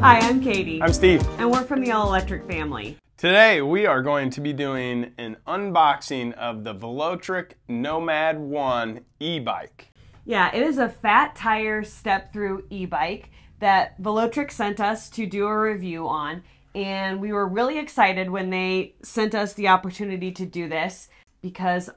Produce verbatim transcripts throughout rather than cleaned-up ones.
Hi, I'm Katie. I'm Steve. And we're from the All Electric Family. Today we are going to be doing an unboxing of the Velotric Nomad one e-bike. Yeah, it is a fat tire step-through e-bike that Velotric sent us to do a review on, and we were really excited when they sent us the opportunity to do this because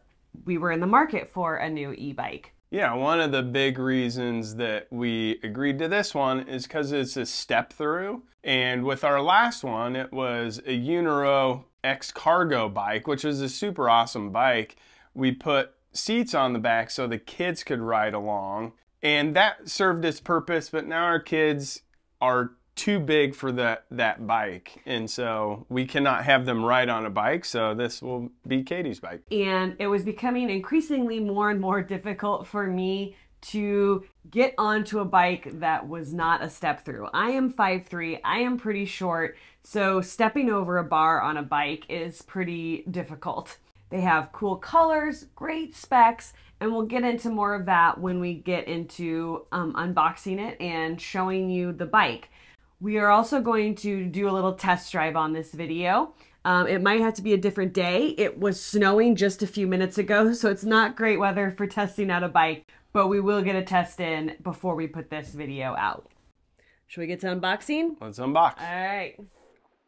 we were in the market for a new e-bike. Yeah, one of the big reasons that we agreed to this one is because it's a step through. And with our last one, it was a Uniro X cargo bike, which is a super awesome bike. We put seats on the back so the kids could ride along. And that served its purpose, but now our kids are too big for that, that bike. And so we cannot have them ride on a bike, so this will be Katie's bike. And it was becoming increasingly more and more difficult for me to get onto a bike that was not a step through. I am five three, I am pretty short, so stepping over a bar on a bike is pretty difficult. They have cool colors, great specs, and we'll get into more of that when we get into um, unboxing it and showing you the bike. We are also going to do a little test drive on this video. Um, it might have to be a different day. It was snowing just a few minutes ago, so it's not great weather for testing out a bike, but we will get a test in before we put this video out. Should we get to unboxing? Let's unbox. All right.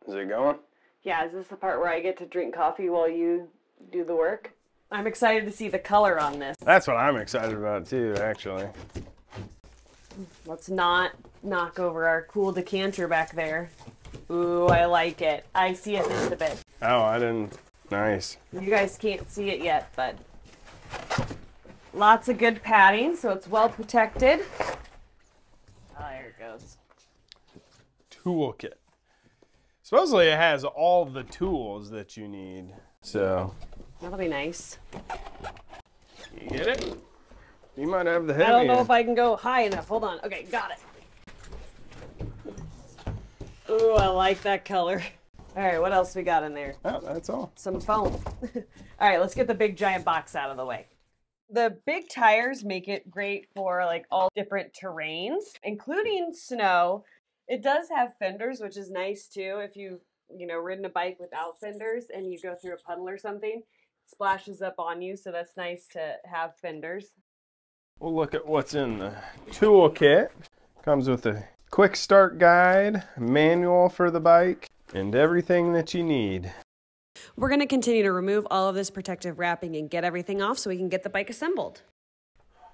Is it going? Yeah, is this the part where I get to drink coffee while you do the work? I'm excited to see the color on this. That's what I'm excited about too, actually. Let's not knock over our cool decanter back there. Ooh, I like it. I see it just a bit. Oh, I didn't. Nice. You guys can't see it yet, but lots of good padding, so it's well protected. Oh, there it goes. Toolkit. Supposedly it has all the tools that you need, so. That'll be nice. You get it? You might have the heavy. I don't know in. If I can go high enough. Hold on. Okay, got it. Ooh, I like that color. All right, what else we got in there? Oh, that's all. Some foam. All right, let's get the big giant box out of the way. The big tires make it great for like all different terrains, including snow. It does have fenders, which is nice too. If you've, you know, ridden a bike without fenders and you go through a puddle or something, it splashes up on you, so that's nice to have fenders. We'll look at what's in the toolkit. Comes with a quick start guide, manual for the bike, and everything that you need. We're going to continue to remove all of this protective wrapping and get everything off so we can get the bike assembled.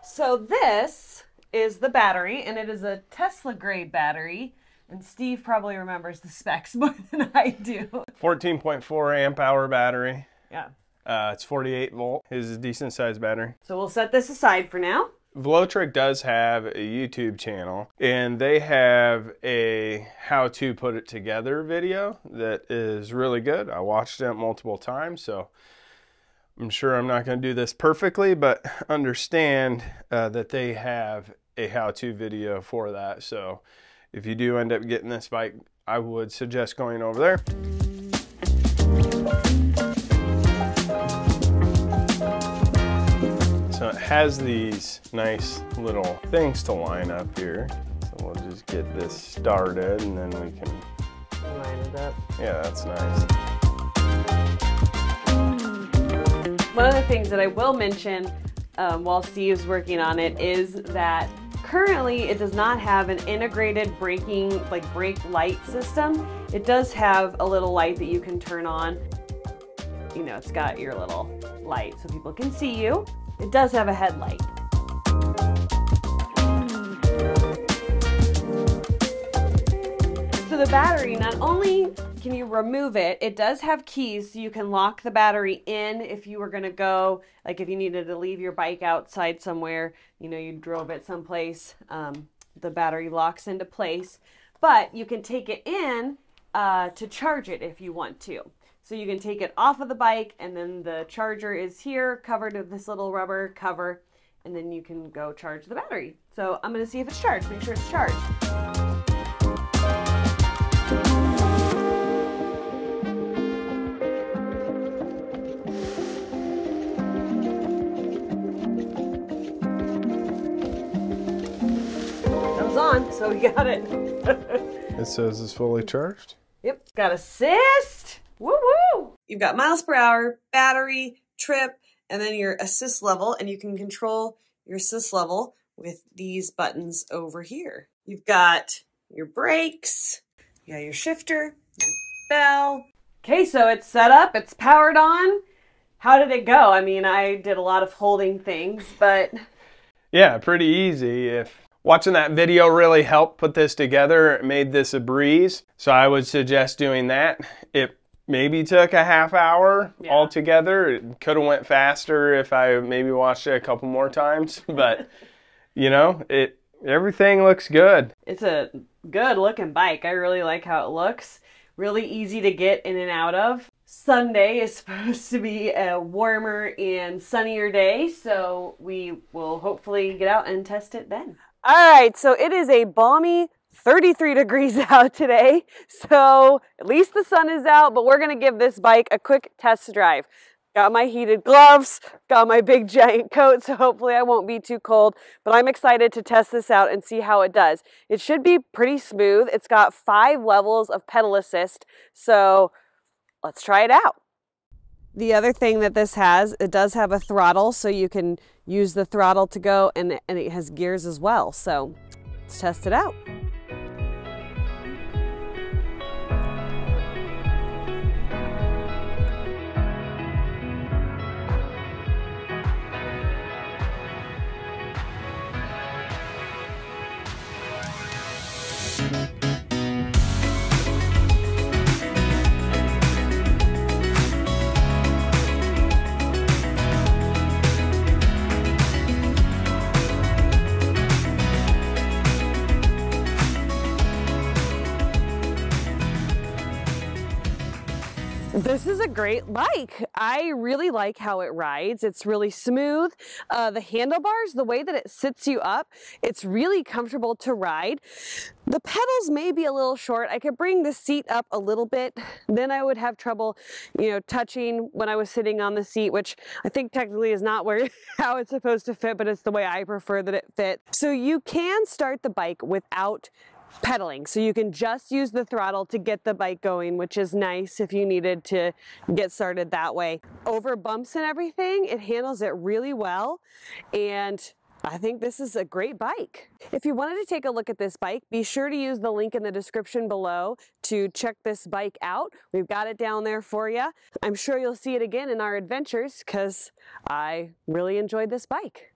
So this is the battery, and it is a Tesla grade battery. And Steve probably remembers the specs more than I do. fourteen point four amp hour battery. Yeah. Uh, it's forty-eight volt. His is a decent sized battery. So we'll set this aside for now. Velotric does have a YouTube channel, and they have a how to put it together video that is really good. I watched it multiple times, so I'm sure I'm not going to do this perfectly, but understand uh, that they have a how to video for that. So if you do end up getting this bike, I would suggest going over there. Has these nice little things to line up here. So we'll just get this started and then we can line it up. Yeah, that's nice. One of the things that I will mention um, while Steve's working on it is that currently it does not have an integrated braking, like brake light system. It does have a little light that you can turn on. You know, it's got your little light so people can see you. It does have a headlight. So the battery, not only can you remove it, it does have keys so you can lock the battery in if you were gonna go, like if you needed to leave your bike outside somewhere, you know, you drove it someplace, um, the battery locks into place, but you can take it in uh, to charge it if you want to. So you can take it off of the bike, and then the charger is here covered with this little rubber cover, and then you can go charge the battery. So I'm going to see if it's charged, make sure it's charged. Comes on, so we got it. It says it's fully charged. Yep, got assist. Woo woo. You've got miles per hour, battery, trip, and then your assist level, and you can control your assist level with these buttons over here. You've got your brakes, you got your shifter, your bell. Okay, so it's set up, it's powered on. How did it go? I mean, I did a lot of holding things, but... Yeah, pretty easy. If watching that video really helped put this together, it made this a breeze. So I would suggest doing that. It maybe took a half hour yeah. altogether. It could have went faster if I maybe watched it a couple more times, but you know, it everything looks good. It's a good looking bike. I really like how it looks. Really easy to get in and out of. Sunday is supposed to be a warmer and sunnier day, so we will hopefully get out and test it then. All right, so it is a balmy thirty-three degrees out today, so at least the sun is out, but we're gonna give this bike a quick test drive. Got my heated gloves, got my big giant coat, so hopefully I won't be too cold, but I'm excited to test this out and see how it does. It should be pretty smooth. It's got five levels of pedal assist, so let's try it out. The other thing that this has, it does have a throttle, so you can use the throttle to go, and, and it has gears as well. So let's test it out. This is a great bike. I really like how it rides. It's really smooth. Uh, the handlebars, the way that it sits you up, it's really comfortable to ride. The pedals may be a little short. I could bring the seat up a little bit. Then I would have trouble, you know, touching when I was sitting on the seat, which I think technically is not where how it's supposed to fit, but it's the way I prefer that it fit. So you can start the bike without pedaling, so you can just use the throttle to get the bike going, which is nice if you needed to get started that way. Over bumps and everything, it handles it really well, and I think this is a great bike. If you wanted to take a look at this bike, be sure to use the link in the description below to check this bike out. We've got it down there for you. I'm sure you'll see it again in our adventures because I really enjoyed this bike.